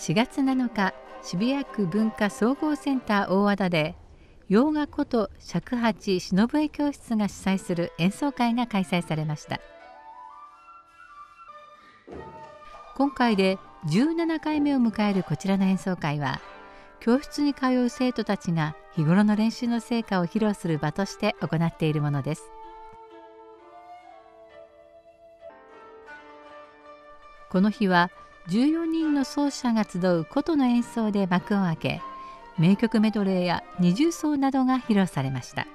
4月7日渋谷区文化総合センター大和田で洋画箏尺八篠笛教室が主催する演奏会が開催されました。今回で17回目を迎えるこちらの演奏会は、教室に通う生徒たちが日頃の練習の成果を披露する場として行っているものです。この日は14人の奏者が集う箏の演奏で幕を開け、名曲メドレーや二重奏などが披露されました。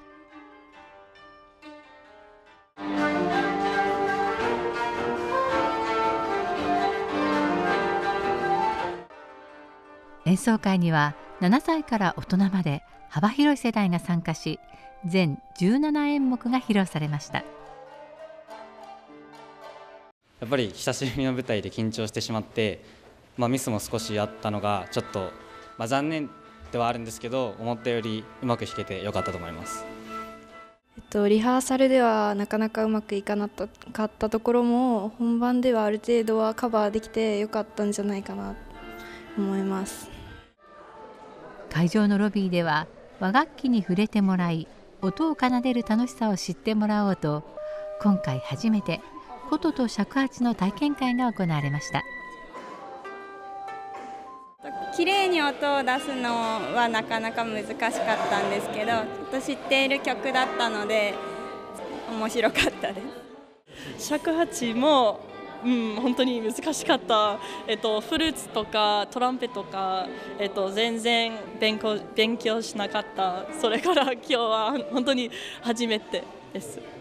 演奏会には7歳から大人まで幅広い世代が参加し、全17演目が披露されました。やっぱり久しぶりの舞台で緊張してしまって、ミスも少しあったのがちょっと、残念ではあるんですけど、思ったよりうまく弾けてよかったと思います。リハーサルではなかなかうまくいかなかったところも、本番ではある程度はカバーできてよかったんじゃないかなと思います。会場のロビーでは和楽器に触れてもらい、音を奏でる楽しさを知ってもらおうと、今回初めて箏と尺八の体験会が行われました。綺麗に音を出すのはなかなか難しかったんですけど、ちょっと知っている曲だったので面白かったです。尺八も、本当に難しかった。フルーツとかトランペとか、全然勉強しなかった。それから今日は本当に初めてです。